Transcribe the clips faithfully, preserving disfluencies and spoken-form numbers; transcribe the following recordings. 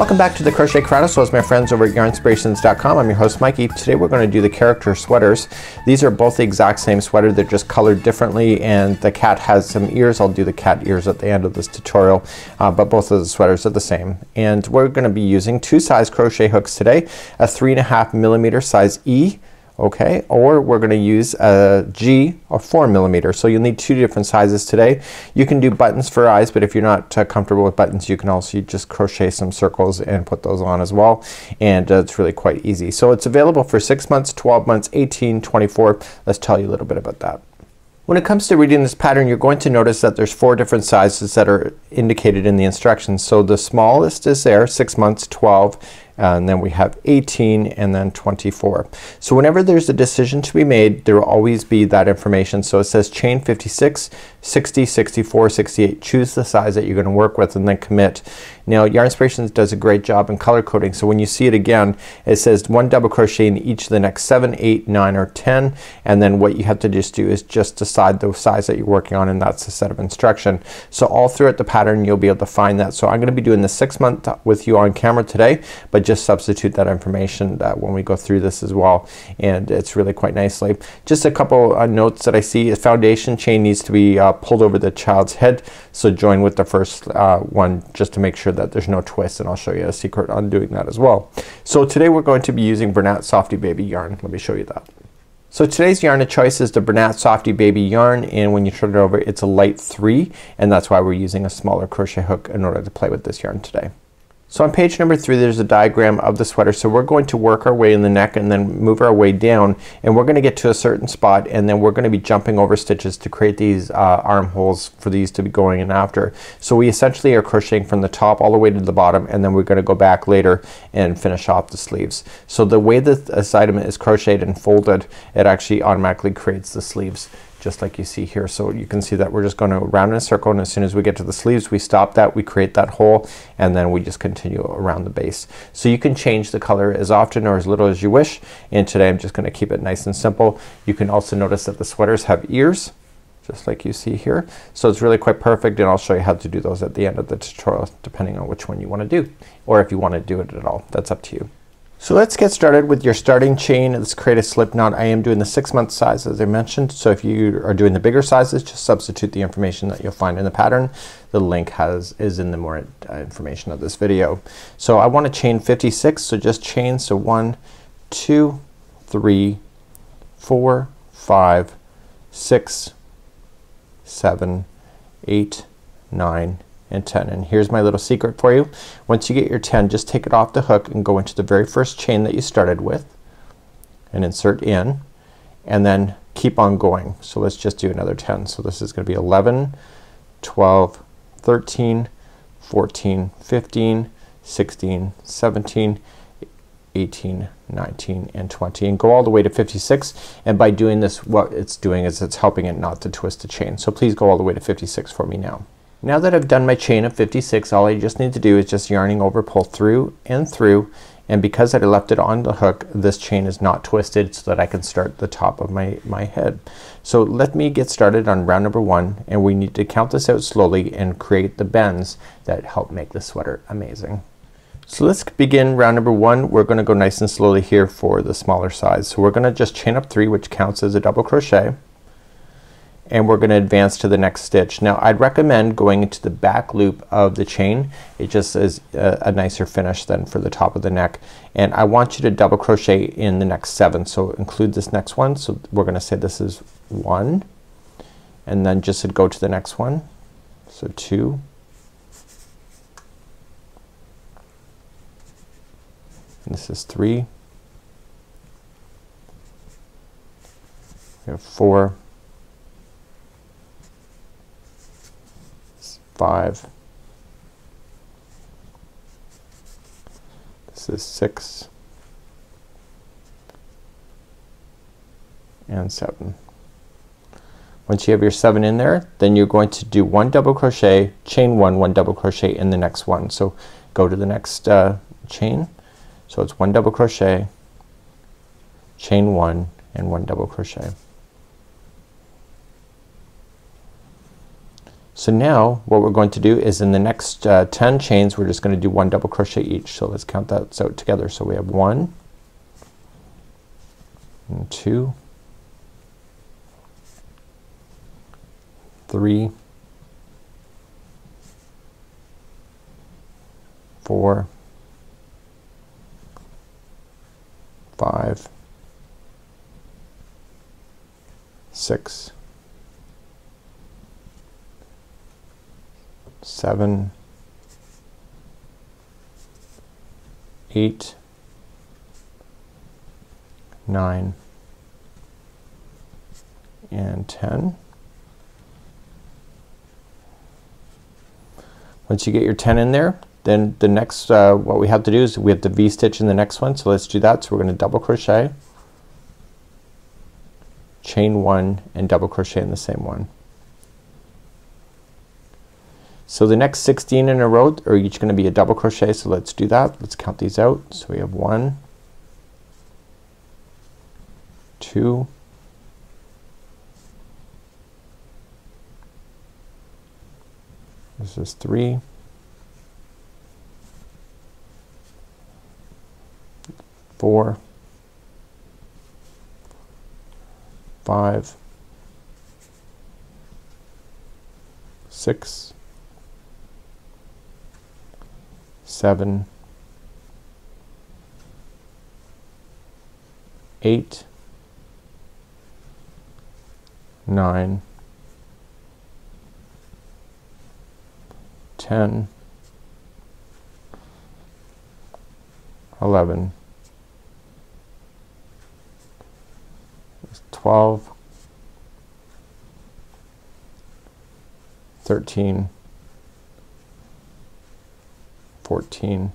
Welcome back to The Crochet Crowd, as well as my friends over at Yarnspirations dot com. I'm your host Mikey. Today we're going to do the character sweaters. These are both the exact same sweater, they're just colored differently, and the cat has some ears. I'll do the cat ears at the end of this tutorial, uh, but both of the sweaters are the same. And we're going to be using two size crochet hooks today, a three and a half millimeter size E, okay, or we're gonna use a G or four millimeter. So you'll need two different sizes today. You can do buttons for eyes, but if you're not uh, comfortable with buttons, you can also just crochet some circles and put those on as well, and uh, it's really quite easy. So it's available for six months, twelve months, eighteen, twenty-four. Let's tell you a little bit about that. When it comes to reading this pattern, you're going to notice that there's four different sizes that are indicated in the instructions. So the smallest is there, six months, twelve, and then we have eighteen, and then twenty-four. So whenever there's a decision to be made, there will always be that information. So it says chain fifty-six, sixty, sixty-four, sixty-eight. Choose the size that you're gonna work with and then commit. Now Yarnspirations does a great job in color coding, so when you see it again, it says one double crochet in each of the next seven, eight, nine, or ten, and then what you have to just do is just decide the size that you're working on, and that's the set of instruction. So all throughout the pattern you'll be able to find that. So I'm gonna be doing the six month with you on camera today, but just just substitute that information that when we go through this as well, and it's really quite nicely. Just a couple uh, notes that I see is foundation chain needs to be uh, pulled over the child's head, so join with the first uh, one just to make sure that there's no twist, and I'll show you a secret on doing that as well. So today we're going to be using Bernat Softee Baby yarn. Let me show you that. So today's yarn of choice is the Bernat Softee Baby yarn, and when you turn it over it's a light three, and that's why we're using a smaller crochet hook in order to play with this yarn today. So on page number three there's a diagram of the sweater, so we're going to work our way in the neck and then move our way down, and we're gonna get to a certain spot, and then we're gonna be jumping over stitches to create these uh, armholes for these to be going in after. So we essentially are crocheting from the top all the way to the bottom, and then we're gonna go back later and finish off the sleeves. So the way that this item is crocheted and folded, it actually automatically creates the sleeves, just like you see here. So you can see that we're just going to round in a circle, and as soon as we get to the sleeves we stop that, we create that hole, and then we just continue around the base. So you can change the color as often or as little as you wish, and today I'm just going to keep it nice and simple. You can also notice that the sweaters have ears, just like you see here. So it's really quite perfect, and I'll show you how to do those at the end of the tutorial, depending on which one you want to do, or if you want to do it at all. That's up to you. So let's get started with your starting chain. Let's create a slip knot. I am doing the six month size as I mentioned, so if you are doing the bigger sizes just substitute the information that you'll find in the pattern. The link has is in the more uh, information of this video. So I want to chain fifty-six, so just chain. So one, two, three, four, five, six, seven, eight, nine, and ten. And here's my little secret for you. Once you get your ten, just take it off the hook and go into the very first chain that you started with and insert in, and then keep on going. So let's just do another ten. So this is gonna be eleven, twelve, thirteen, fourteen, fifteen, sixteen, seventeen, eighteen, nineteen, and twenty, and go all the way to fifty-six. And by doing this, what it's doing is it's helping it not to twist the chain. So please go all the way to fifty-six for me now. Now that I've done my chain of fifty-six, all I just need to do is just yarning over, pull through and through, and because I left it on the hook this chain is not twisted, so that I can start the top of my, my head. So let me get started on round number one, and we need to count this out slowly and create the bends that help make the sweater amazing. So let's begin round number one. We're gonna go nice and slowly here for the smaller size. So we're gonna just chain up three, which counts as a double crochet, and we're gonna advance to the next stitch. Now I'd recommend going into the back loop of the chain. It just is a, a nicer finish than for the top of the neck, and I want you to double crochet in the next seven, so include this next one. So we're gonna say this is one, and then just go to the next one, so two, and this is three, we have four, five, this is six, and seven. Once you have your seven in there, then you're going to do one double crochet, chain one, one double crochet in the next one. So go to the next uh, chain, so it's one double crochet, chain one, and one double crochet. So now what we're going to do is in the next uh, ten chains we're just gonna do one double crochet each. So let's count those out together. So we have one and two, three, four, five, six, seven, eight, nine, and ten. Once you get your ten in there, then the next uh, what we have to do is we have to V-stitch in the next one. So let's do that. So we're going to double crochet, chain one, and double crochet in the same one. So the next sixteen in a row are each going to be a double crochet. So let's do that. Let's count these out. So we have one, two, this is three, four, five, six, seven, eight, nine, ten, eleven, twelve, thirteen, fourteen,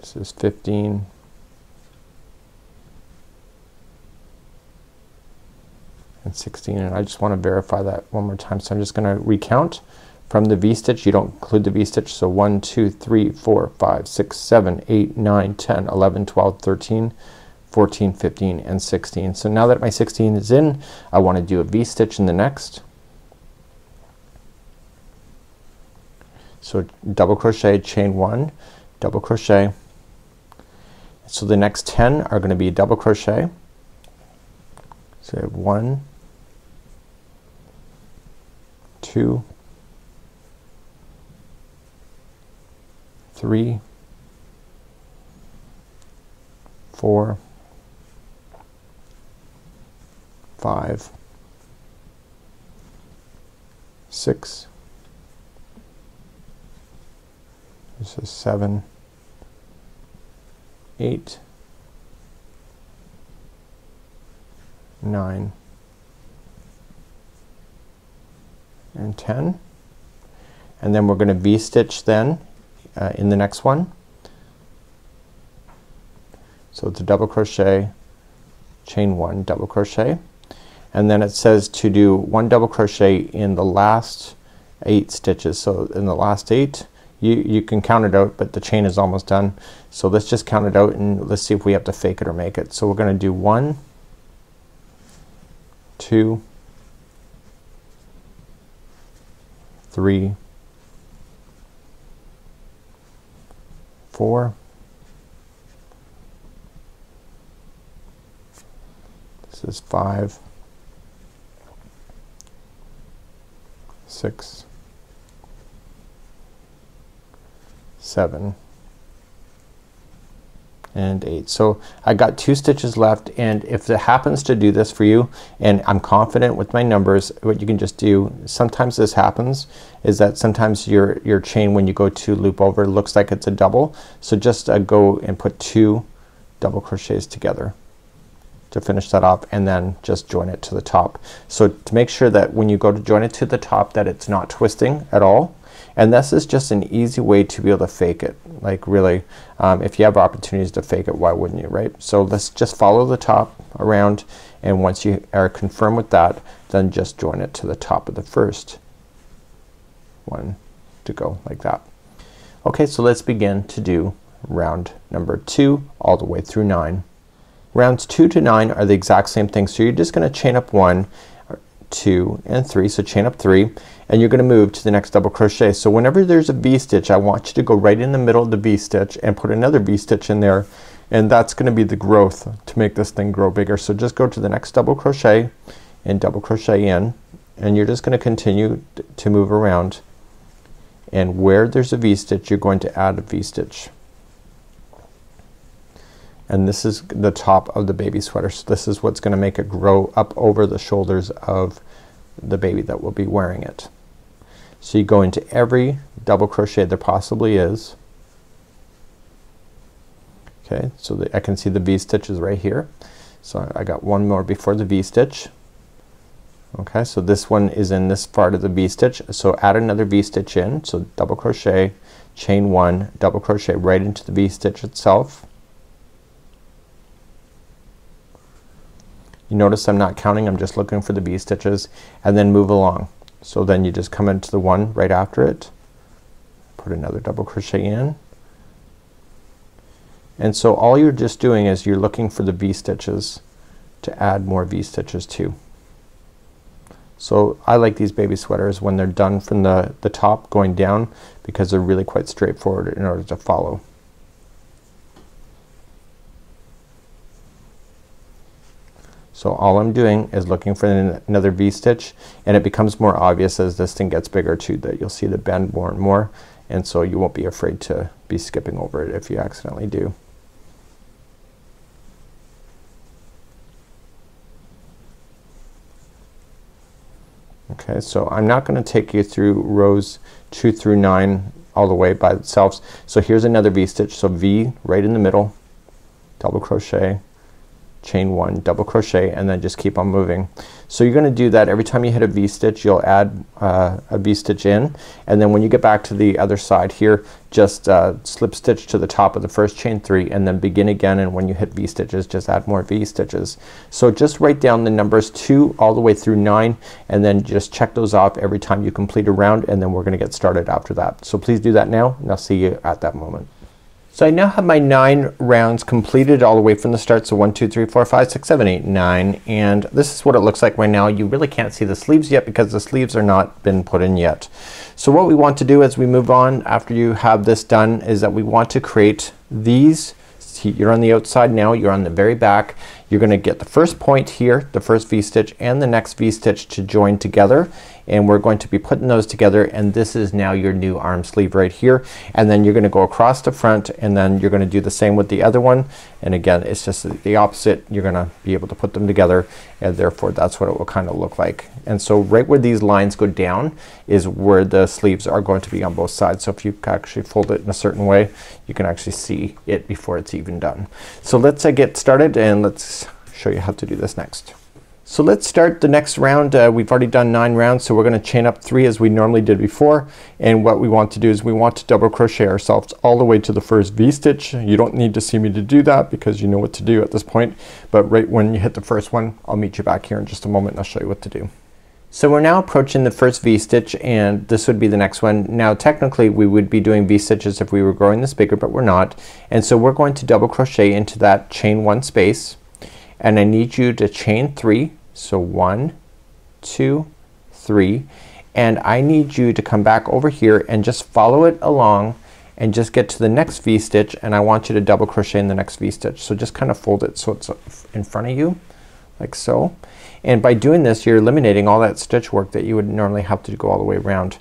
this is fifteen, and sixteen, and I just want to verify that one more time. So I'm just going to recount from the V-stitch. You don't include the V-stitch. So one, two, three, four, five, six, seven, eight, nine, ten, eleven, twelve, thirteen, fourteen, fifteen, and sixteen. So now that my sixteen is in, I want to do a V-stitch in the next. So double crochet, chain one, double crochet. So the next ten are going to be a double crochet. So I have one, two, three, four, five, six, this is seven, eight, nine, and ten, and then we're going to V-stitch then uh, in the next one. So it's a double crochet, chain one, double crochet, and then it says to do one double crochet in the last eight stitches. So in the last eight, you you can count it out, but the chain is almost done. So let's just count it out and let's see if we have to fake it or make it. So we're going to do one, two, three, four, this is five, six, seven, and eight. So I got two stitches left, and if it happens to do this for you and I'm confident with my numbers, what you can just do, sometimes this happens, is that sometimes your your chain when you go to loop over looks like it's a double. So just uh, go and put two double crochets together to finish that off, and then just join it to the top. So to make sure that when you go to join it to the top that it's not twisting at all. And this is just an easy way to be able to fake it. Like really, um, if you have opportunities to fake it, why wouldn't you, right? So let's just follow the top around, and once you are confirmed with that, then just join it to the top of the first one to go like that. Okay, so let's begin to do round number two all the way through nine. Rounds two to nine are the exact same thing. So you're just gonna chain up one, two, and three. So chain up three and you're gonna move to the next double crochet. So whenever there's a V-stitch, I want you to go right in the middle of the V-stitch and put another V-stitch in there, and that's gonna be the growth to make this thing grow bigger. So just go to the next double crochet and double crochet in, and you're just gonna continue to move around, and where there's a V-stitch you're going to add a V-stitch. And this is the top of the baby sweater. So this is what's gonna make it grow up over the shoulders of the baby that will be wearing it. So you go into every double crochet there possibly is. Okay, so the, I can see the V-stitches right here. So I got one more before the V-stitch. Okay, so this one is in this part of the V-stitch. So add another V-stitch in. So double crochet, chain one, double crochet right into the V-stitch itself. You notice I'm not counting, I'm just looking for the V-stitches, and then move along. So then you just come into the one right after it, put another double crochet in, and so all you're just doing is you're looking for the V-stitches to add more V-stitches to. So I like these baby sweaters when they're done from the, the top going down, because they're really quite straightforward in order to follow. So all I'm doing is looking for an, another V-stitch, and it becomes more obvious as this thing gets bigger too, that you'll see the bend more and more, and so you won't be afraid to be skipping over it if you accidentally do. Okay, so I'm not gonna take you through rows two through nine all the way by itself. So here's another V-stitch. So V right in the middle, double crochet, chain one, double crochet, and then just keep on moving. So you're gonna do that every time you hit a V-stitch. You'll add uh, a V-stitch in, and then when you get back to the other side here, just uh, slip stitch to the top of the first chain three and then begin again, and when you hit V-stitches just add more V-stitches. So just write down the numbers two all the way through nine, and then just check those off every time you complete a round, and then we're gonna get started after that. So please do that now, and I'll see you at that moment. So I now have my nine rounds completed all the way from the start. So one, two, three, four, five, six, seven, eight, nine, and this is what it looks like right now. You really can't see the sleeves yet because the sleeves are not been put in yet. So what we want to do as we move on after you have this done is that we want to create these. See, you're on the outside now, you're on the very back. You're gonna get the first point here, the first V-stitch, and the next V-stitch to join together, and we're going to be putting those together, and this is now your new arm sleeve right here. And then you're gonna go across the front, and then you're gonna do the same with the other one, and again it's just the opposite. You're gonna be able to put them together, and therefore that's what it will kind of look like. And so right where these lines go down is where the sleeves are going to be on both sides. So if you actually fold it in a certain way, you can actually see it before it's even done. So let's uh, get started, and let's show you how to do this next. So let's start the next round. Uh, we've already done nine rounds, so we're gonna chain up three as we normally did before, and what we want to do is we want to double crochet ourselves all the way to the first V-stitch. You don't need to see me to do that because you know what to do at this point, but right when you hit the first one, I'll meet you back here in just a moment and I'll show you what to do. So we're now approaching the first V-stitch, and this would be the next one. Now technically we would be doing V-stitches if we were growing this bigger, but we're not, and so we're going to double crochet into that chain one space, and I need you to chain three. So one, two, three, and I need you to come back over here and just follow it along and just get to the next V-stitch, and I want you to double crochet in the next V-stitch. So just kind of fold it so it's in front of you like so, and by doing this you're eliminating all that stitch work that you would normally have to go all the way around.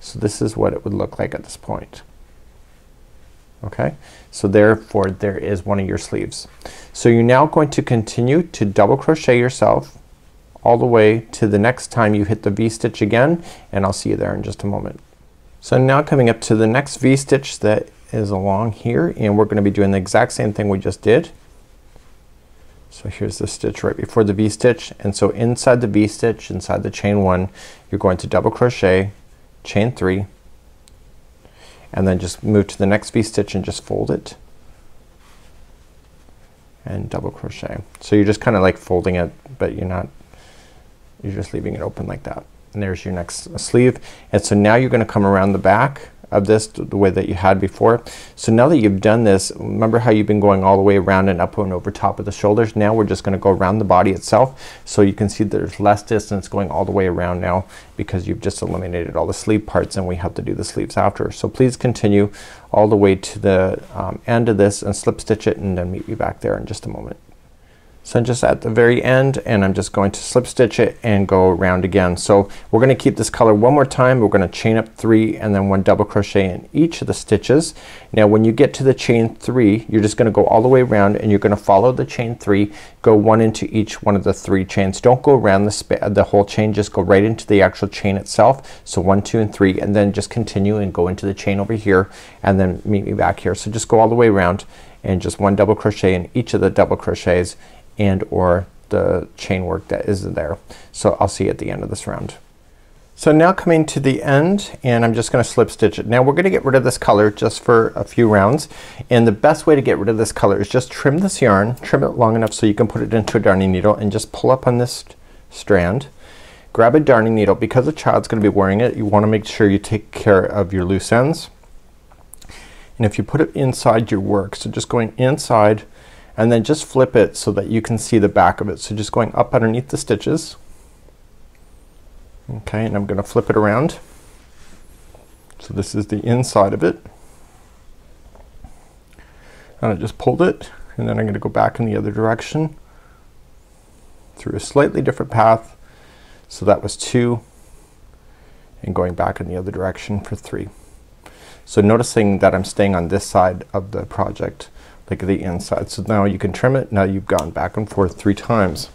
So this is what it would look like at this point. Okay, so therefore there is one of your sleeves. So you're now going to continue to double crochet yourself all the way to the next time you hit the V-stitch again, and I'll see you there in just a moment. So now coming up to the next V-stitch that is along here, and we're gonna be doing the exact same thing we just did. So here's the stitch right before the V-stitch, and so inside the V-stitch, inside the chain one, you're going to double crochet, chain three, and then just move to the next V-stitch and just fold it and double crochet. So you're just kinda like folding it, but you're not, you're just leaving it open like that. And there's your next sleeve, and so now you're gonna come around the back of this the way that you had before. So now that you've done this, remember how you've been going all the way around and up and over top of the shoulders? Now we're just gonna go around the body itself, so you can see there's less distance going all the way around now because you've just eliminated all the sleeve parts, and we have to do the sleeves after. So please continue all the way to the um, end of this and slip stitch it, and then meet me back there in just a moment. So I'm just at the very end, and I'm just going to slip stitch it and go around again. So we're gonna keep this color one more time. We're gonna chain up three and then one double crochet in each of the stitches. Now when you get to the chain three, you're just gonna go all the way around, and you're gonna follow the chain three, go one into each one of the three chains. Don't go around the, the whole chain, just go right into the actual chain itself. So one, two, and three, and then just continue and go into the chain over here, and then meet me back here. So just go all the way around and just one double crochet in each of the double crochets and or the chain work that is there. So I'll see you at the end of this round. So now coming to the end, and I'm just gonna slip stitch it. Now we're gonna get rid of this color just for a few rounds, and the best way to get rid of this color is just trim this yarn, trim it long enough so you can put it into a darning needle, and just pull up on this strand, grab a darning needle. Because the child's gonna be wearing it, you wanna make sure you take care of your loose ends. And if you put it inside your work, so just going inside and then just flip it so that you can see the back of it. So just going up underneath the stitches. Okay, and I'm gonna flip it around. So this is the inside of it. And I just pulled it, and then I'm gonna go back in the other direction through a slightly different path. So that was two, and going back in the other direction for three. So noticing that I'm staying on this side of the project, like the inside. So now you can trim it. Now you've gone back and forth three times.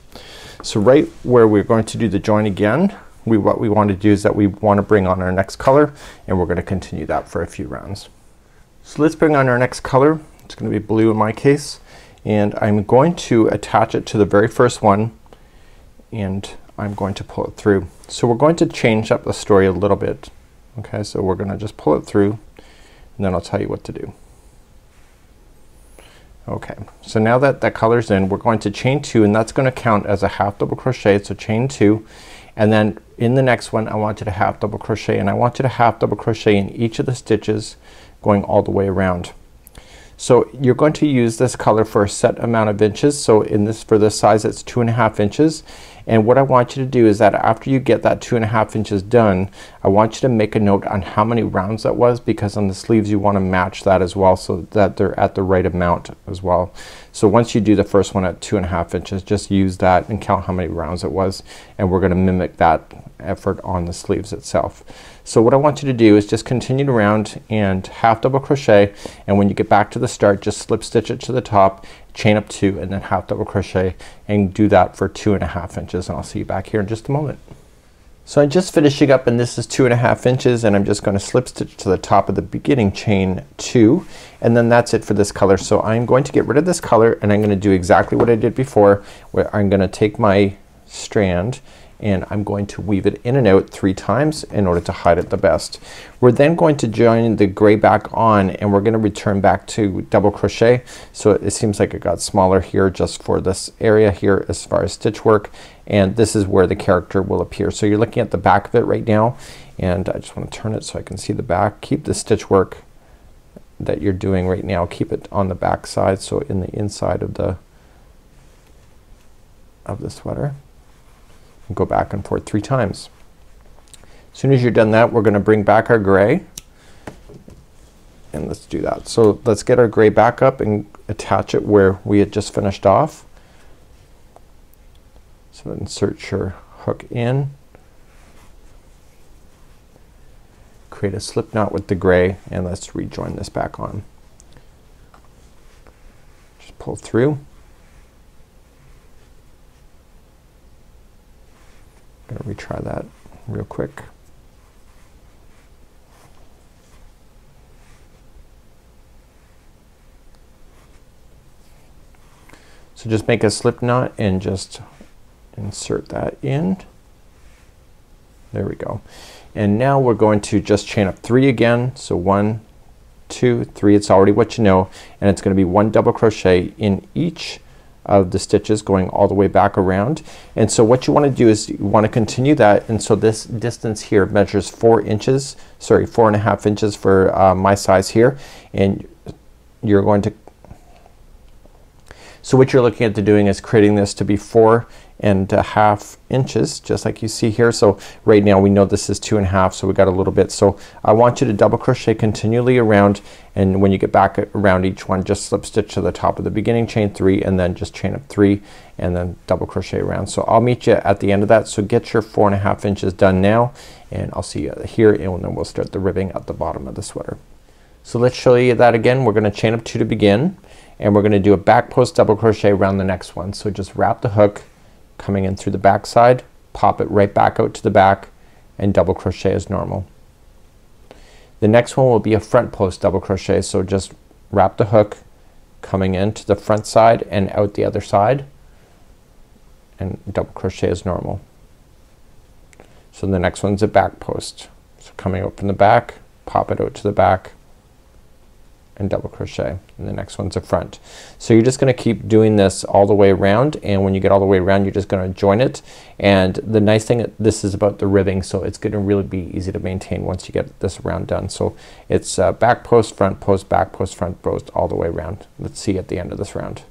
So right where we're going to do the join again, we what we want to do is that we want to bring on our next color, and we're gonna continue that for a few rounds. So let's bring on our next color. It's gonna be blue in my case, and I'm going to attach it to the very first one, and I'm going to pull it through. So we're going to change up the story a little bit. Okay, so we're gonna just pull it through, and then I'll tell you what to do. Okay, so now that that color's in, we're going to chain two, and that's gonna count as a half double crochet. So chain two, and then in the next one I want you to half double crochet, and I want you to half double crochet in each of the stitches going all the way around. So you're going to use this color for a set amount of inches. So in this, for this size, it's two and a half inches. And what I want you to do is that after you get that two and a half inches done, I want you to make a note on how many rounds that was, because on the sleeves you want to match that as well, so that they're at the right amount as well. So once you do the first one at two and a half inches, just use that and count how many rounds it was, and we're gonna mimic that effort on the sleeves itself. So what I want you to do is just continue to round and half double crochet, and when you get back to the start, just slip stitch it to the top, chain up two, and then half double crochet, and do that for two and a half inches, and I'll see you back here in just a moment. So I'm just finishing up, and this is two and a half inches, and I'm just gonna slip stitch to the top of the beginning chain two, and then that's it for this color. So I'm going to get rid of this color, and I'm gonna do exactly what I did before, where I'm gonna take my strand and I'm going to weave it in and out three times in order to hide it the best. We're then going to join the gray back on, and we're gonna return back to double crochet. So it, it seems like it got smaller here just for this area here as far as stitch work, and this is where the character will appear. So you're looking at the back of it right now, and I just wanna turn it so I can see the back. Keep the stitch work that you're doing right now, keep it on the back side, so in the inside of the of the sweater. Go back and forth three times. As soon as you're done that, we're gonna bring back our gray, and let's do that. So let's get our gray back up and attach it where we had just finished off. So insert your hook in, create a slip knot with the gray, and let's rejoin this back on. Just pull through. Gonna retry that real quick. So just make a slip knot and just insert that in. There we go. And now we're going to just chain up three again. So one, two, three, it's already what you know, and it's gonna be one double crochet in each of the stitches going all the way back around. And so what you want to do is you want to continue that, and so this distance here measures four inches, sorry, four and a half inches for uh, my size here, and you're going to. So what you're looking at doing is creating this to be four and a half inches, just like you see here. So right now we know this is two and a half, so we got a little bit. So I want you to double crochet continually around, and when you get back around each one, just slip stitch to the top of the beginning chain three, and then just chain up three, and then double crochet around. So I'll meet you at the end of that. So get your four and a half inches done now, and I'll see you here, and then we'll start the ribbing at the bottom of the sweater. So let's show you that again. We're gonna chain up two to begin, and we're gonna do a back post double crochet around the next one. So just wrap the hook coming in through the back side, pop it right back out to the back, and double crochet as normal. The next one will be a front post double crochet, so just wrap the hook coming in to the front side and out the other side, and double crochet as normal. So the next one's a back post. So coming out from the back, pop it out to the back, and double crochet, and the next one's a front. So you're just gonna keep doing this all the way around, and when you get all the way around you're just gonna join it. And the nice thing, this is about the ribbing, so it's gonna really be easy to maintain once you get this round done. So it's uh, back post, front post, back post, front post, all the way around. Let's see at the end of this round.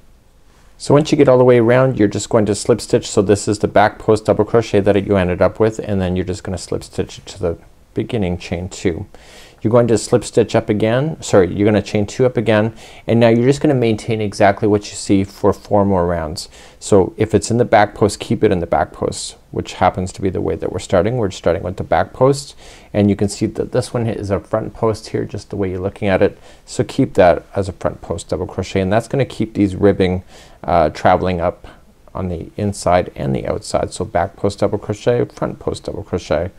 So once you get all the way around you're just going to slip stitch. So this is the back post double crochet that you ended up with, and then you're just gonna slip stitch it to the beginning chain two. You're going to slip stitch up again, sorry, you're gonna chain two up again, and now you're just gonna maintain exactly what you see for four more rounds. So if it's in the back post, keep it in the back post, which happens to be the way that we're starting. We're starting with the back post, and you can see that this one is a front post here, just the way you're looking at it. So keep that as a front post double crochet, and that's gonna keep these ribbing uh, traveling up on the inside and the outside. So back post double crochet, front post double crochet.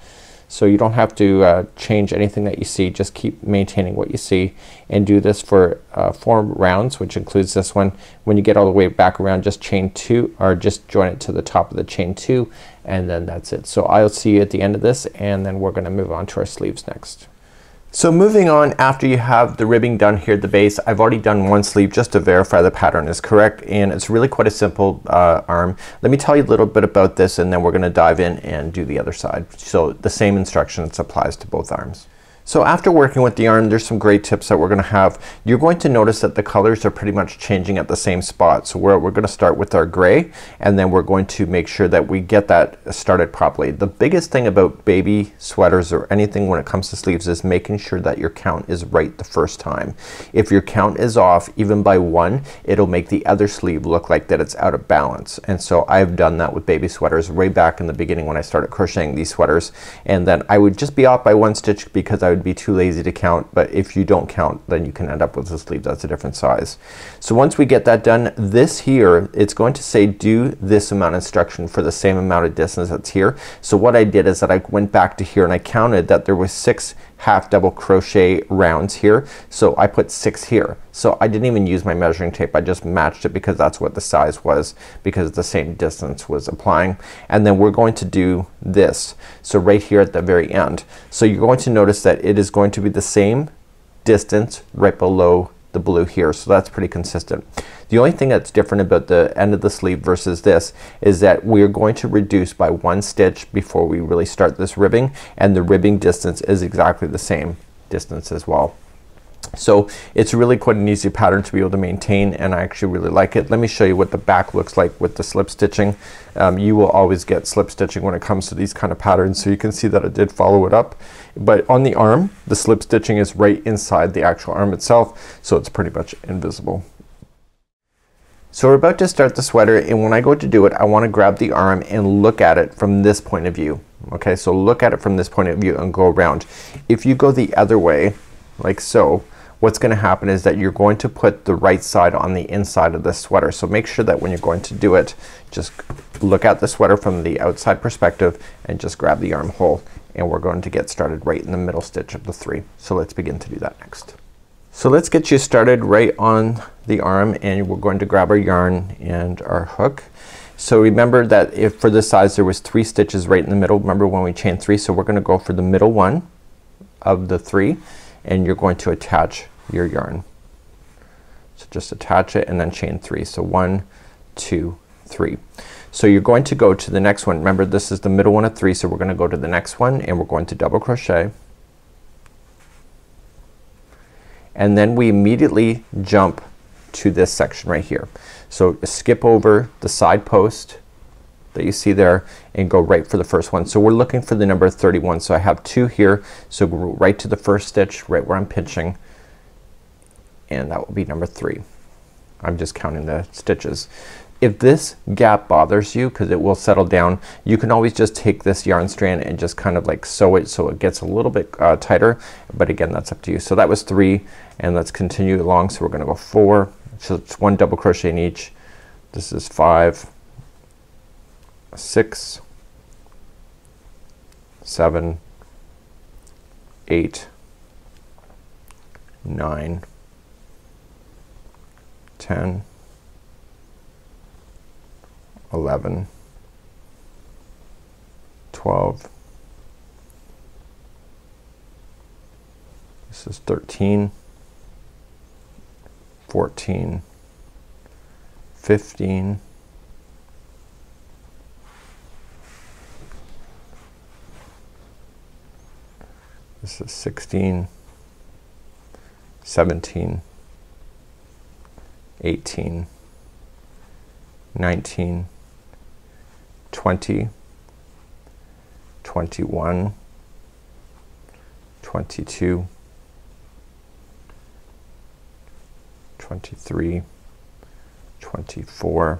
So you don't have to uh, change anything that you see, just keep maintaining what you see, and do this for uh, four rounds, which includes this one. When you get all the way back around, just chain two, or just join it to the top of the chain two, and then that's it. So I'll see you at the end of this, and then we're gonna move on to our sleeves next. So moving on, after you have the ribbing done here at the base, I've already done one sleeve just to verify the pattern is correct, and it's really quite a simple uh, arm. Let me tell you a little bit about this, and then we're gonna dive in and do the other side. So the same instructions applies to both arms. So after working with the arm, there's some great tips that we're gonna have. You're going to notice that the colors are pretty much changing at the same spot. So we're, we're gonna start with our gray, and then we're going to make sure that we get that started properly. The biggest thing about baby sweaters or anything when it comes to sleeves is making sure that your count is right the first time. If your count is off even by one, it'll make the other sleeve look like that it's out of balance. And so I've done that with baby sweaters way back in the beginning when I started crocheting these sweaters, and then I would just be off by one stitch because I would be too lazy to count. But if you don't count, then you can end up with a sleeve that's a different size. So once we get that done, this here, it's going to say do this amount instruction for the same amount of distance that's here. So what I did is that I went back to here and I counted that there was six half double crochet rounds here. So I put six here. So I didn't even use my measuring tape, I just matched it because that's what the size was, because the same distance was applying. And then we're going to do this, so right here at the very end. So you're going to notice that it is going to be the same distance right below the blue here, so that's pretty consistent. The only thing that's different about the end of the sleeve versus this is that we're going to reduce by one stitch before we really start this ribbing, and the ribbing distance is exactly the same distance as well. So it's really quite an easy pattern to be able to maintain, and I actually really like it. Let me show you what the back looks like with the slip stitching. Um, you will always get slip stitching when it comes to these kind of patterns, so you can see that it did follow it up. But on the arm, the slip stitching is right inside the actual arm itself, so it's pretty much invisible. So we're about to start the sweater, and when I go to do it, I wanna grab the arm and look at it from this point of view. Okay, so look at it from this point of view and go around. If you go the other way, like so, what's gonna happen is that you're going to put the right side on the inside of the sweater. So make sure that when you're going to do it, just look at the sweater from the outside perspective and just grab the armhole, and we're going to get started right in the middle stitch of the three. So let's begin to do that next. So let's get you started right on the arm, and we're going to grab our yarn and our hook. So remember that if for this size there was three stitches right in the middle, remember when we chained three, so we're gonna go for the middle one of the three, and you're going to attach your yarn. So just attach it and then chain three. So one, two, three. So you're going to go to the next one. Remember this is the middle one of three, so we're gonna go to the next one and we're going to double crochet, and then we immediately jump to this section right here. So skip over the side post that you see there and go right for the first one. So we're looking for the number thirty-one. So I have two here, so go right to the first stitch right where I'm pinching, and that will be number three. I'm just counting the stitches. If this gap bothers you, because it will settle down, you can always just take this yarn strand and just kind of like sew it so it gets a little bit uh, tighter, but again that's up to you. So that was three, and let's continue along. So we're gonna go four, so it's one double crochet in each. This is five, six, seven, eight, nine, ten, eleven, twelve, this is thirteen, fourteen, fifteen, this is sixteen, seventeen, eighteen, nineteen, twenty, twenty-one, twenty-two, twenty-three, twenty-four,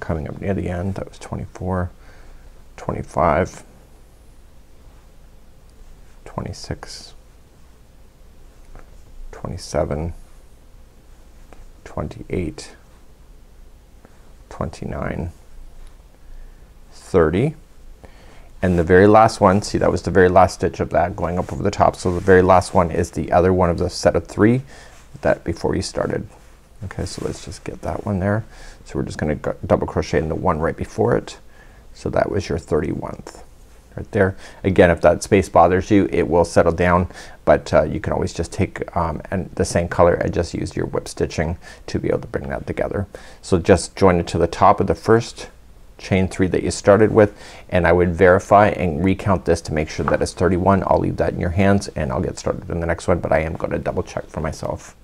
coming up near the end, that was twenty-four, twenty-five, twenty-six, twenty-seven, twenty-eight, twenty-nine, thirty, and the very last one, see that was the very last stitch of that going up over the top, so the very last one is the other one of the set of three that before you started. Okay, so let's just get that one there. So we're just gonna go double crochet in the one right before it. So that was your thirty-first right there. Again, if that space bothers you, it will settle down, but uh, you can always just take um, and the same color. I just used your whip stitching to be able to bring that together. So just join it to the top of the first chain three that you started with, and I would verify and recount this to make sure that it's thirty-one. I'll leave that in your hands and I'll get started in the next one, but I am gonna double check for myself.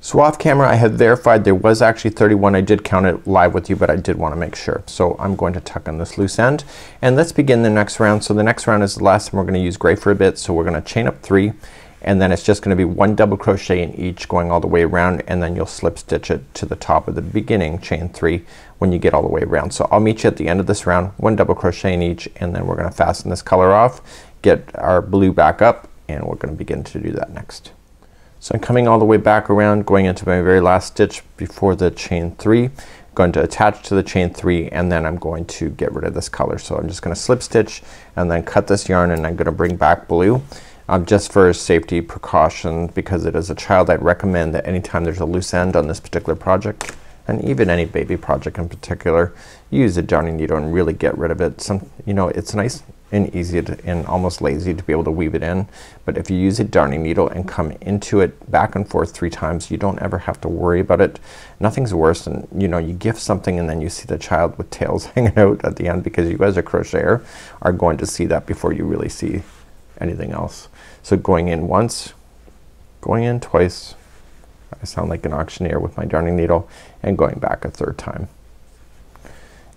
So off camera I had verified there was actually thirty-one. I did count it live with you, but I did want to make sure. So I'm going to tuck in this loose end and let's begin the next round. So the next round is the last time we're gonna use gray for a bit. So we're gonna chain up three, and then it's just gonna be one double crochet in each going all the way around, and then you'll slip stitch it to the top of the beginning chain three when you get all the way around. So I'll meet you at the end of this round, one double crochet in each, and then we're gonna fasten this color off, get our blue back up, and we're gonna begin to do that next. So I'm coming all the way back around, going into my very last stitch before the chain three, going to attach to the chain three, and then I'm going to get rid of this color. So I'm just gonna slip stitch and then cut this yarn, and I'm gonna bring back blue. Um, just for safety precaution, because it is a child, I'd recommend that anytime there's a loose end on this particular project, and even any baby project in particular, use a darning needle and really get rid of it. Some, you know, it's nice and easy to, and almost lazy to be able to weave it in, but if you use a darning needle and come into it back and forth three times, you don't ever have to worry about it. Nothing's worse than, you know, you gift something and then you see the child with tails hanging out at the end, because you as a crocheter are going to see that before you really see anything else. So going in once, going in twice, I sound like an auctioneer with my darning needle, and going back a third time,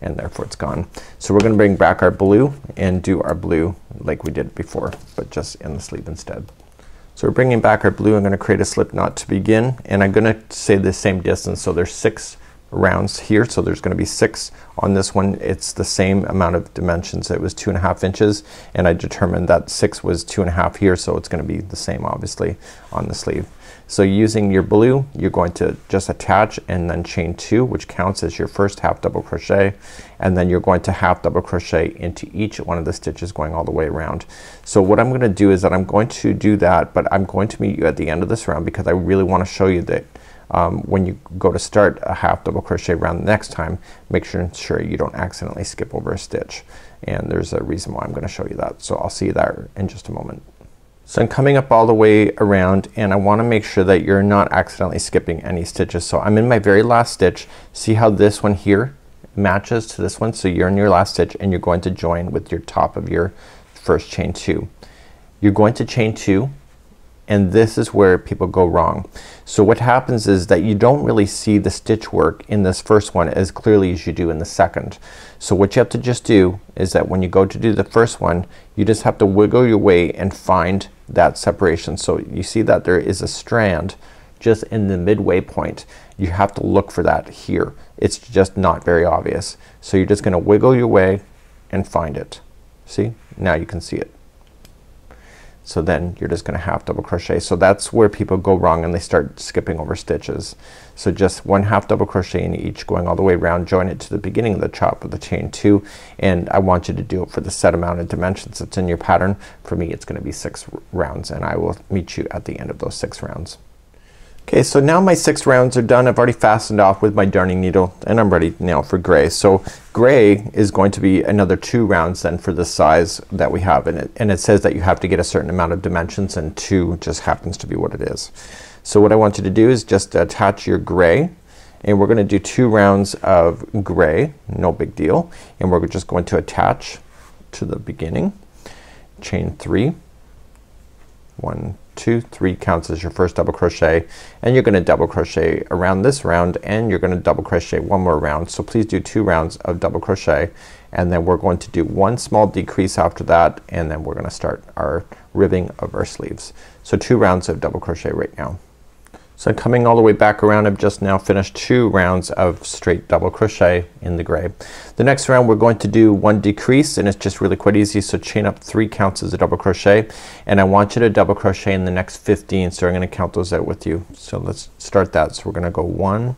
and therefore it's gone. So we're gonna bring back our blue and do our blue like we did before, but just in the sleeve instead. So we're bringing back our blue. I'm gonna create a slip knot to begin, and I'm gonna say the same distance. So there's six rounds here, so there's gonna be six on this one. It's the same amount of dimensions. It was two and a half inches, and I determined that six was two and a half here, so it's gonna be the same obviously on the sleeve. So using your blue, you're going to just attach and then chain two, which counts as your first half double crochet, and then you're going to half double crochet into each one of the stitches going all the way around. So what I'm gonna do is that I'm going to do that, but I'm going to meet you at the end of this round, because I really wanna show you that um, when you go to start a half double crochet round the next time, make sure and sure you don't accidentally skip over a stitch. And there's a reason why I'm gonna show you that. So I'll see you there in just a moment. So I'm coming up all the way around and I want to make sure that you're not accidentally skipping any stitches. So I'm in my very last stitch. See how this one here matches to this one? So you're in your last stitch and you're going to join with your top of your first chain two. You're going to chain two and this is where people go wrong. So what happens is that you don't really see the stitch work in this first one as clearly as you do in the second. So what you have to just do is that when you go to do the first one, you just have to wiggle your way and find that separation. So you see that there is a strand just in the midway point. You have to look for that here. It's just not very obvious. So you're just gonna wiggle your way and find it. See? Now you can see it. So then you're just gonna half double crochet. So that's where people go wrong and they start skipping over stitches. So just one half double crochet in each, going all the way around, join it to the beginning of the top of the chain two, and I want you to do it for the set amount of dimensions that's in your pattern. For me it's gonna be six rounds and I will meet you at the end of those six rounds. Okay, so now my six rounds are done. I've already fastened off with my darning needle and I'm ready now for gray. So gray is going to be another two rounds then for the size that we have in it, and it says that you have to get a certain amount of dimensions and two just happens to be what it is. So what I want you to do is just attach your gray and we're gonna do two rounds of gray, no big deal, and we're just going to attach to the beginning, chain three, one, two, three counts as your first double crochet, and you're gonna double crochet around this round and you're gonna double crochet one more round. So please do two rounds of double crochet and then we're going to do one small decrease after that and then we're gonna start our ribbing of our sleeves. So two rounds of double crochet right now. So coming all the way back around, I've just now finished two rounds of straight double crochet in the gray. The next round we're going to do one decrease and it's just really quite easy. So chain up three counts as a double crochet and I want you to double crochet in the next fifteen. So I'm gonna count those out with you. So let's start that. So we're gonna go one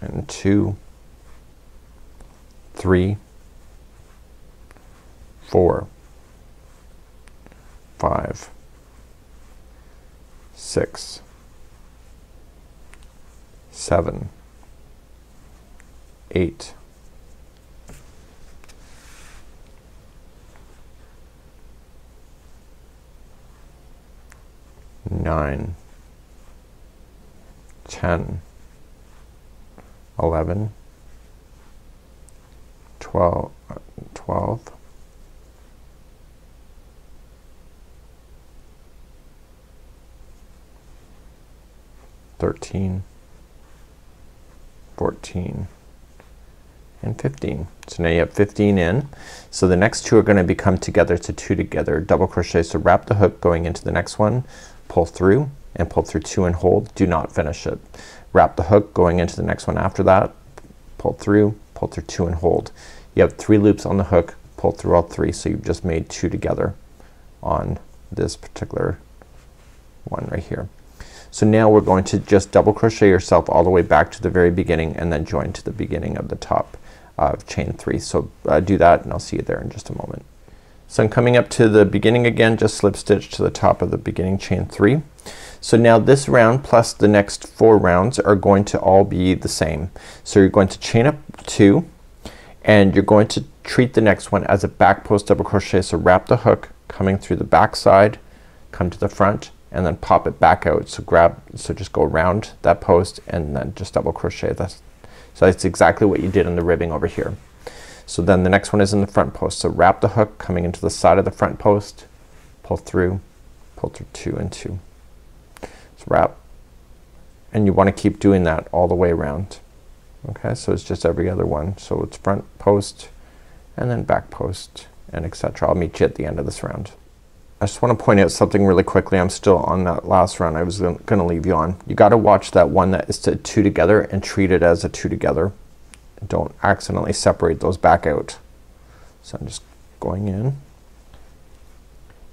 and two, three, four, five, six, seven, eight, nine, ten, eleven, twelve, twelve, thirteen, fourteen and fifteen. So now you have fifteen in. So the next two are gonna become together to two together. Double crochet. So wrap the hook going into the next one, pull through and pull through two and hold. Do not finish it. Wrap the hook going into the next one after that, pull through, pull through two and hold. You have three loops on the hook, pull through all three. So you've just made two together on this particular one right here. So now we're going to just double crochet yourself all the way back to the very beginning and then join to the beginning of the top of chain three. So uh, do that and I'll see you there in just a moment. So I'm coming up to the beginning again, just slip stitch to the top of the beginning chain three. So now this round plus the next four rounds are going to all be the same. So you're going to chain up two and you're going to treat the next one as a back post double crochet. So wrap the hook coming through the back side, come to the front and then pop it back out. So grab, so just go around that post and then just double crochet. That's, so that's exactly what you did in the ribbing over here. So then the next one is in the front post. So wrap the hook coming into the side of the front post, pull through, pull through two and two. So wrap and you wanna keep doing that all the way around. Okay, so it's just every other one. So it's front post and then back post and et cetera. I'll meet you at the end of this round. I just wanna point out something really quickly. I'm still on that last round I was gonna leave you on. You gotta watch that one that is to two together and treat it as a two together. Don't accidentally separate those back out. So I'm just going in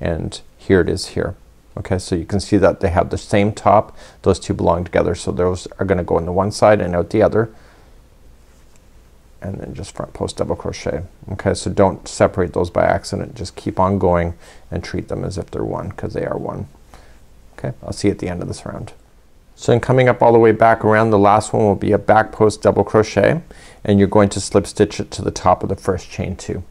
and here it is here. Okay, so you can see that they have the same top. Those two belong together. So those are gonna go in the one side and out the other and then just front post double crochet. Okay, so don't separate those by accident. Just keep on going and treat them as if they're one because they are one. Okay, I'll see you at the end of this round. So in coming up all the way back around, the last one will be a back post double crochet and you're going to slip stitch it to the top of the first chain two.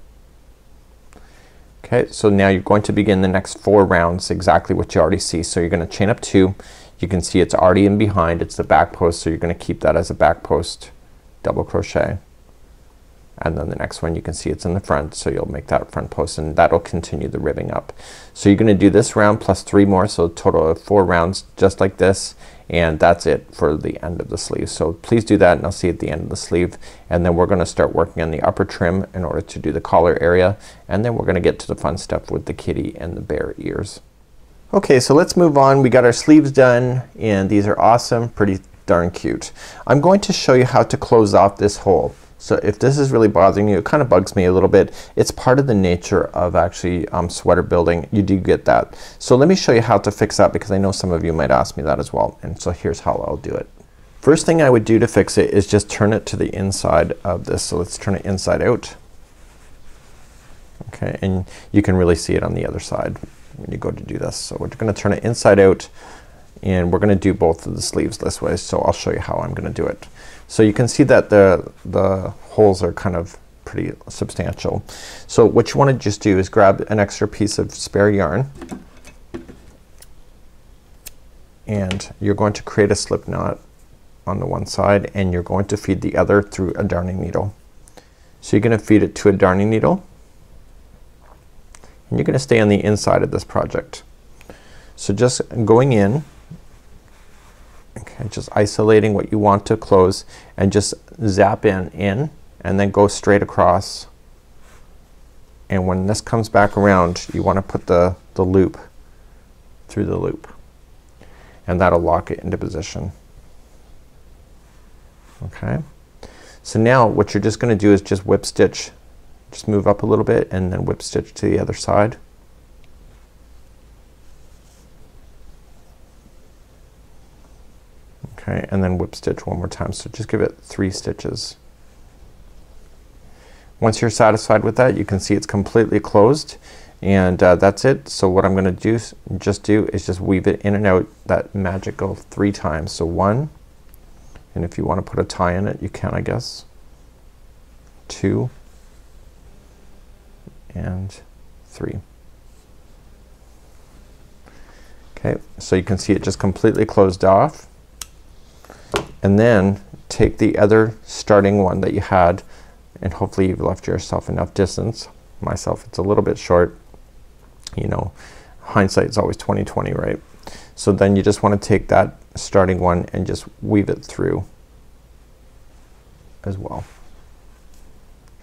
Okay, so now you're going to begin the next four rounds exactly what you already see. So you're gonna chain up two. You can see it's already in behind. It's the back post, so you're gonna keep that as a back post double crochet, and then the next one you can see it's in the front, so you'll make that front post, and that'll continue the ribbing up. So you're gonna do this round plus three more, so a total of four rounds just like this, and that's it for the end of the sleeve. So please do that, and I'll see you at the end of the sleeve, and then we're gonna start working on the upper trim in order to do the collar area, and then we're gonna get to the fun stuff with the kitty and the bear ears. Okay, so let's move on. We got our sleeves done, and these are awesome, pretty darn cute. I'm going to show you how to close off this hole. So if this is really bothering you, it kind of bugs me a little bit. It's part of the nature of actually um, sweater building. You do get that. So let me show you how to fix that, because I know some of you might ask me that as well, and so here's how I'll do it. First thing I would do to fix it is just turn it to the inside of this. So let's turn it inside out. Okay, and you can really see it on the other side when you go to do this. So we're gonna turn it inside out, and we're gonna do both of the sleeves this way, so I'll show you how I'm gonna do it. So you can see that the the holes are kind of pretty substantial. So what you wanna just do is grab an extra piece of spare yarn, and you're going to create a slip knot on the one side, and you're going to feed the other through a darning needle. So you're gonna feed it to a darning needle, and you're gonna stay on the inside of this project. So just going in, okay, just isolating what you want to close, and just zap in in and then go straight across, and when this comes back around you want to put the the loop through the loop, and that'll lock it into position. Okay, so now what you're just gonna do is just whip stitch, just move up a little bit and then whip stitch to the other side. Okay, and then whip stitch one more time. So just give it three stitches. Once you're satisfied with that, you can see it's completely closed, and uh, that's it. So what I'm gonna do just do is just weave it in and out that magical three times. So one, and if you wanna put a tie in it you can, I guess, two and three. Okay, so you can see it just completely closed off, and then take the other starting one that you had, and hopefully you've left yourself enough distance. Myself, it's a little bit short, you know, hindsight is always twenty twenty, right? So then you just want to take that starting one and just weave it through as well.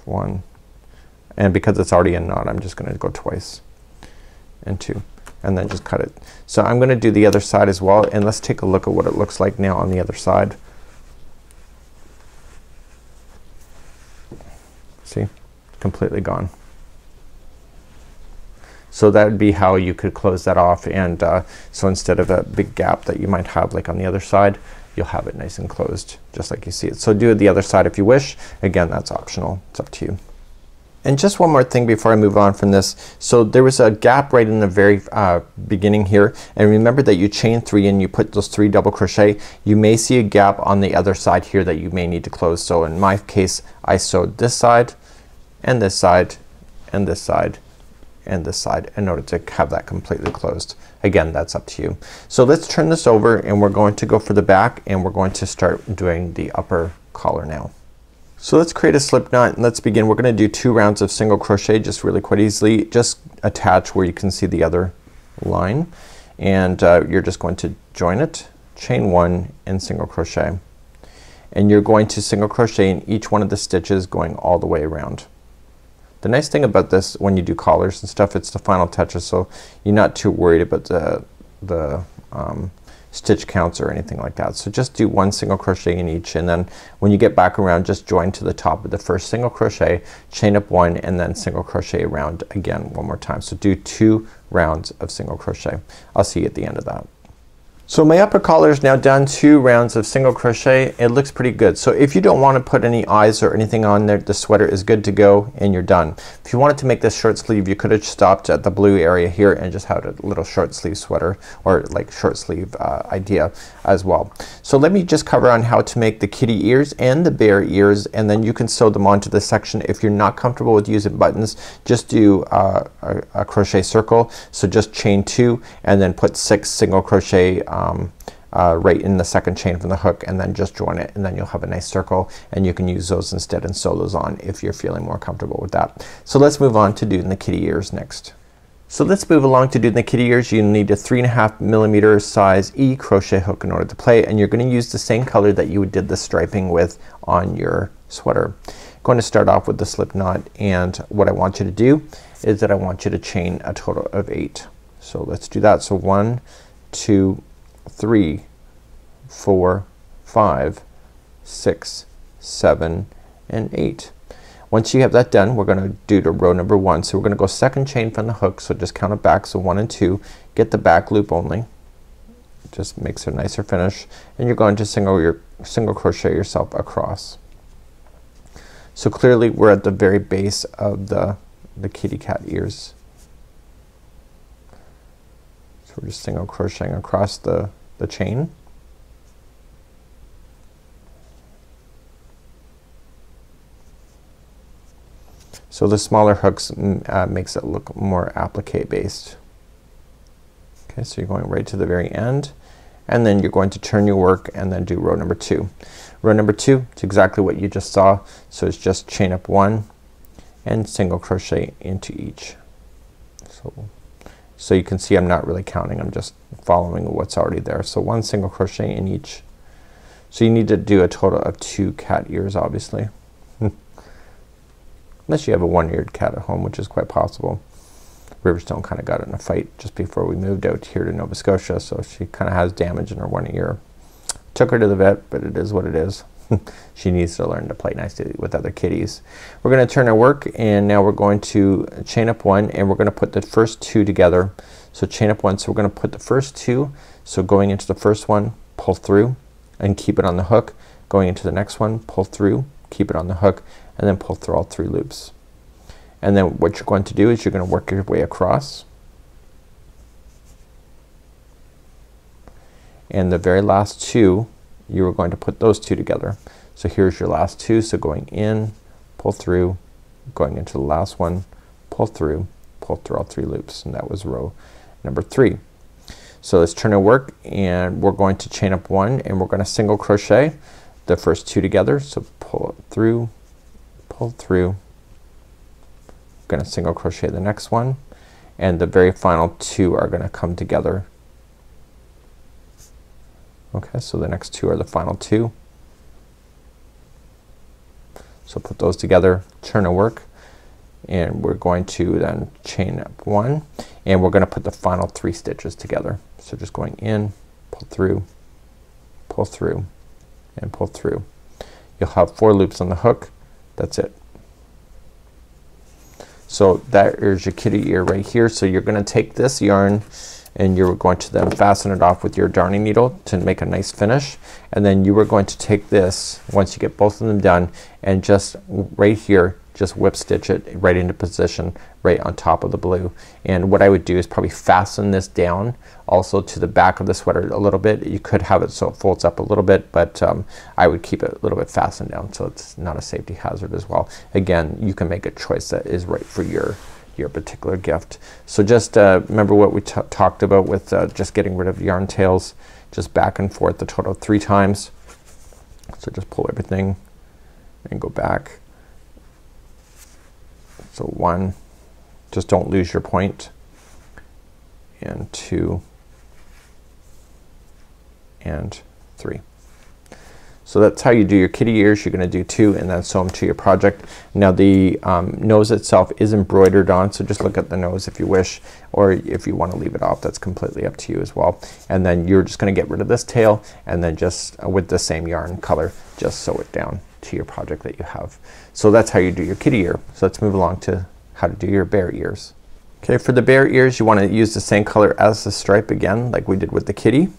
One, and because it's already a knot I'm just gonna go twice, and two, and then just cut it. So I'm gonna do the other side as well, and let's take a look at what it looks like now on the other side. See? Completely gone. So that would be how you could close that off, and uh, so instead of a big gap that you might have like on the other side, you'll have it nice and closed just like you see it. So do the other side if you wish. Again, that's optional. It's up to you. And just one more thing before I move on from this. So there was a gap right in the very uh, beginning here, and remember that you chain three and you put those three double crochet. You may see a gap on the other side here that you may need to close. So in my case I sewed this side and this side and this side and this side in order to have that completely closed. Again, that's up to you. So let's turn this over, and we're going to go for the back, and we're going to start doing the upper collar now. So let's create a slip knot, and let's begin. We're gonna do two rounds of single crochet just really quite easily. Just attach where you can see the other line, and uh, you're just going to join it, chain one and single crochet, and you're going to single crochet in each one of the stitches going all the way around. The nice thing about this when you do collars and stuff, it's the final touches, so you're not too worried about the the um, stitch counts or anything like that. So just do one single crochet in each, and then when you get back around just join to the top of the first single crochet, chain up one, and then single crochet around again one more time. So do two rounds of single crochet. I'll see you at the end of that. So my upper collar is now done. Two rounds of single crochet. It looks pretty good. So if you don't want to put any eyes or anything on there, the sweater is good to go and you're done. If you wanted to make this short sleeve, you could have stopped at the blue area here and just had a little short sleeve sweater or like short sleeve uh, idea as well. So let me just cover on how to make the kitty ears and the bear ears, and then you can sew them onto the section. If you're not comfortable with using buttons, just do uh, a, a crochet circle. So just chain two and then put six single crochet Um, uh, right in the second chain from the hook, and then just join it, and then you'll have a nice circle, and you can use those instead and sew those on if you're feeling more comfortable with that. So let's move on to doing the kitty ears next. So let's move along to doing the kitty ears. You need a three and a half millimeter size E crochet hook in order to play, and you're going to use the same color that you did the striping with on your sweater. Going to start off with the slip knot, and what I want you to do is that I want you to chain a total of eight. So let's do that. So one, two, three, four, five, six, seven, and eight. Once you have that done, we're gonna do to row number one. So we're gonna go second chain from the hook, so just count it back. So one and two, get the back loop only, just makes a nicer finish, and you're going to single your single crochet yourself across. So clearly we're at the very base of the the kitty cat ears. We're just single crocheting across the, the chain. So the smaller hooks uh, makes it look more applique based. Okay, so you're going right to the very end, and then you're going to turn your work and then do row number two. Row number two is exactly what you just saw. So it's just chain up one and single crochet into each. So So you can see I'm not really counting, I'm just following what's already there. So one single crochet in each. So you need to do a total of two cat ears obviously. Unless you have a one-eared cat at home, which is quite possible. Riverstone kinda got in a fight just before we moved out here to Nova Scotia, so she kinda has damage in her one ear. Took her to the vet, but it is what it is. She needs to learn to play nicely with other kitties. We're gonna turn our work, and now we're going to chain up one, and we're gonna put the first two together. So chain up one, so we're gonna put the first two, so going into the first one, pull through and keep it on the hook, going into the next one, pull through, keep it on the hook, and then pull through all three loops. And then what you're going to do is you're gonna work your way across, and the very last two you are going to put those two together. So here's your last two, so going in, pull through, going into the last one, pull through, pull through all three loops, and that was row number three. So let's turn our work, and we're going to chain up one, and we're gonna single crochet the first two together. So pull through, pull through, gonna single crochet the next one, and the very final two are gonna come together. Okay, so the next two are the final two. So put those together, turn a work, and we're going to then chain up one, and we're gonna put the final three stitches together. So just going in, pull through, pull through, and pull through. You'll have four loops on the hook. That's it. So that is your kitty ear right here. So you're gonna take this yarn, and you're going to then fasten it off with your darning needle to make a nice finish, and then you are going to take this once you get both of them done, and just right here just whip stitch it right into position right on top of the blue. And what I would do is probably fasten this down also to the back of the sweater a little bit. You could have it so it folds up a little bit, but um, I would keep it a little bit fastened down so it's not a safety hazard as well. Again, you can make a choice that is right for your your particular gift. So just uh, remember what we talked about with uh, just getting rid of yarn tails, just back and forth a total of three times. So just pull everything and go back. So one, just don't lose your point, and two, and three. So that's how you do your kitty ears. You're gonna do two and then sew them to your project. Now the um, nose itself is embroidered on, so just look at the nose if you wish, or if you want to leave it off, that's completely up to you as well. And then you're just gonna get rid of this tail, and then just uh, with the same yarn color just sew it down to your project that you have. So that's how you do your kitty ear. So let's move along to how to do your bear ears. Okay, for the bear ears you wanna use the same color as the stripe again like we did with the kitty,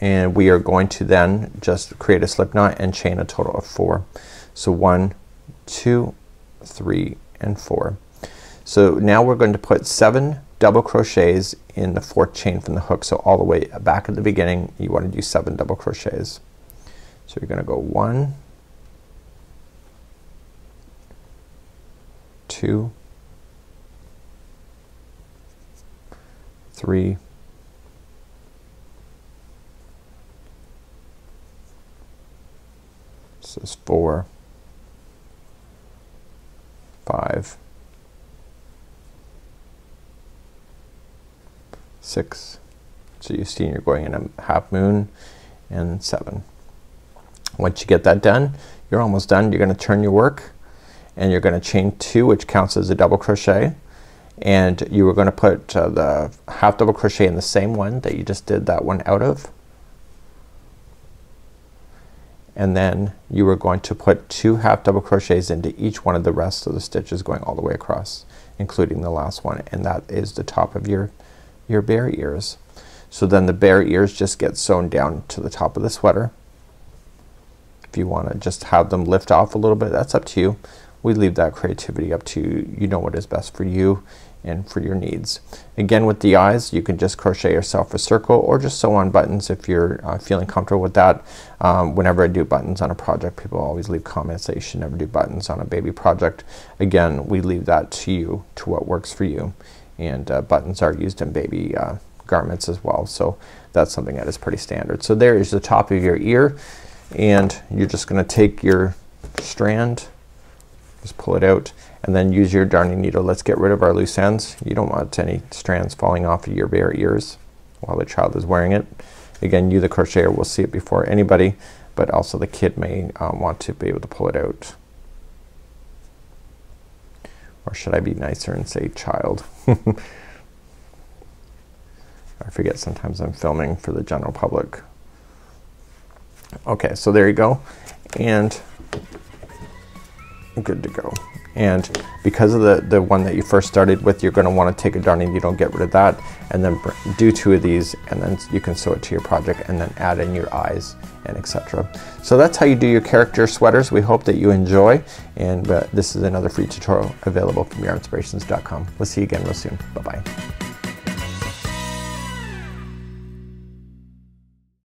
and we are going to then just create a slip knot and chain a total of four. So one, two, three, and four. So now we're going to put seven double crochets in the fourth chain from the hook. So all the way back at the beginning you want to do seven double crochets. So you're gonna go one, two, three, this is four, five, six, so you see you're going in a half moon, and seven. Once you get that done, you're almost done. You're gonna turn your work and you're gonna chain two, which counts as a double crochet, and you are gonna put uh, the half double crochet in the same one that you just did that one out of, and then you are going to put two half double crochets into each one of the rest of the stitches going all the way across, including the last one, and that is the top of your your bear ears. So then the bear ears just get sewn down to the top of the sweater. If you wanna just have them lift off a little bit, that's up to you. We leave that creativity up to you. You know what is best for you and for your needs. Again, with the eyes, you can just crochet yourself a circle or just sew on buttons if you're uh, feeling comfortable with that. Um, whenever I do buttons on a project, people always leave comments that you should never do buttons on a baby project. Again, we leave that to you, to what works for you. And uh, buttons are used in baby uh, garments as well, so that's something that is pretty standard. So there is the top of your ear, and you're just gonna take your strand, just pull it out, and then use your darning needle. Let's get rid of our loose ends. You don't want any strands falling off of your bare ears while the child is wearing it. Again, you the crocheter will see it before anybody, but also the kid may um, want to be able to pull it out. Or should I be nicer and say child? I forget sometimes I'm filming for the general public. Okay, so there you go, and good to go. And because of the the one that you first started with, you're gonna want to take a darning needle, get rid of that, and then do two of these, and then you can sew it to your project and then add in your eyes and et cetera. So that's how you do your character sweaters. We hope that you enjoy, and uh, this is another free tutorial available from yarn spirations dot com. We'll see you again real soon. Bye bye.